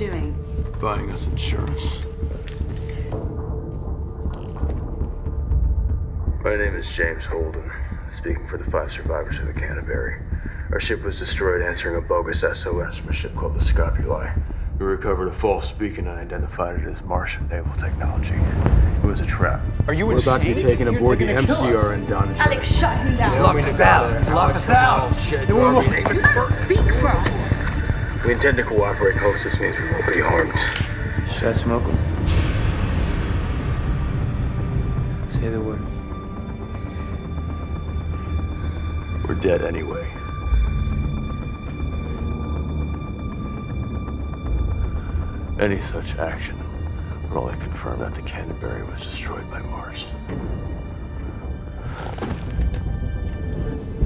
doing? Buying us insurance. My name is James Holden, speaking for the 5 survivors of the Canterbury. Our ship was destroyed answering a bogus SOS from a ship called the Scapuli. We recovered a false beacon and identified it as Martian naval technology. It was a trap. Are you insane? We're about to be taken aboard the MCR in Donnitrius. Alex, shut me down. He's locked us out. Locked us out. Shit. Speak for us. We intend to cooperate, host. This means we won't be harmed. Should I smoke him? Say the word. We're dead anyway. Any such action would only confirm that the Canterbury was destroyed by Mars.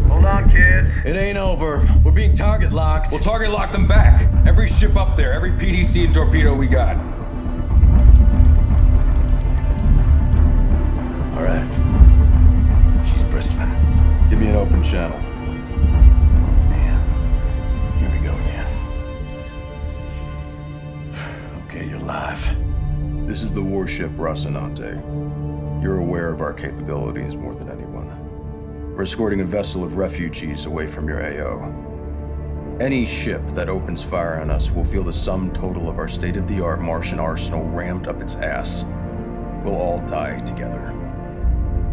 Hold on, kids. It ain't over. We're being target locked. We'll target lock them back. Every ship up there, every PDC and torpedo we got. All right. She's bristling. Give me an open channel. Live. This is the warship Rocinante. You're aware of our capabilities more than anyone. We're escorting a vessel of refugees away from your AO. Any ship that opens fire on us will feel the sum total of our state-of-the-art Martian arsenal rammed up its ass. We'll all die together.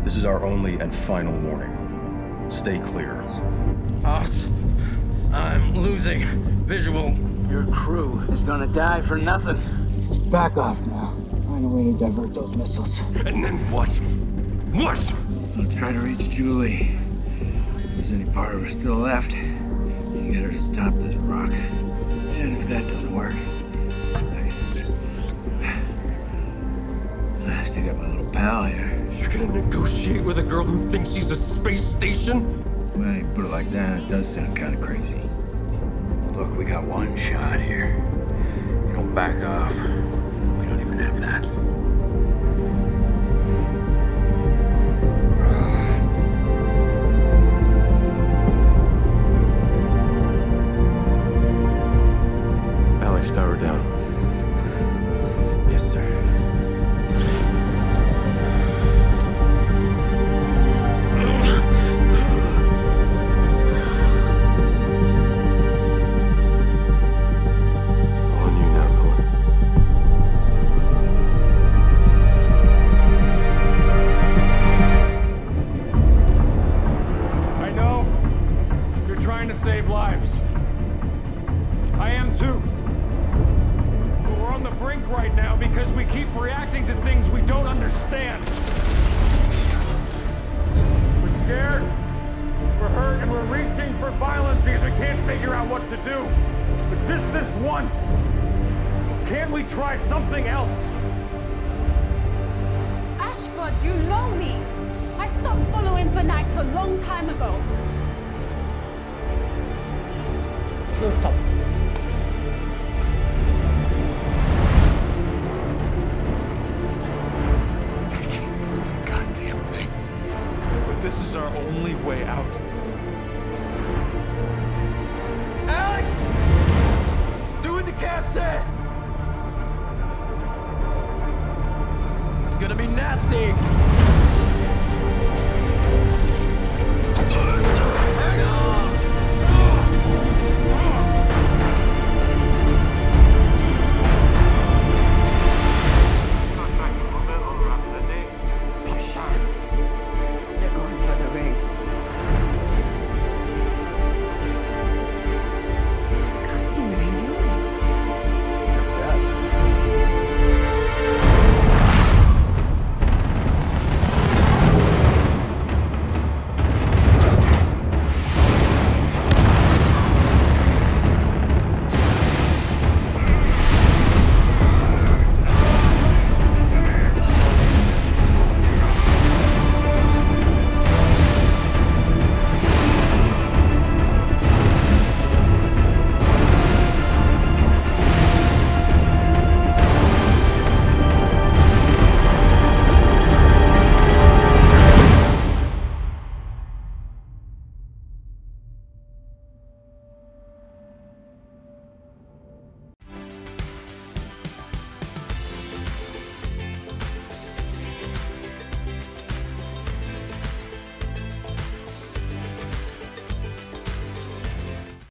This is our only and final warning. Stay clear. Boss, I'm losing visual. Your crew is gonna die for nothing. Back off now. Find a way to divert those missiles. And then what? What? I'll try to reach Julie. If there's any part of her still left, you can get her to stop this rock. And if that doesn't work, I still got my little pal here. You're gonna negotiate with a girl who thinks she's a space station? Well, you put it like that, it does sound kind of crazy. Look, we got one shot here. You don't back off. We don't even have that. Alex, power down. Yes, sir. Try something else. Ashford, you know me. I stopped following for nights a long time ago. Shoot up. I can't prove a goddamn thing. But this is our only way out. Alex! Do what the cap said! It's gonna be nasty!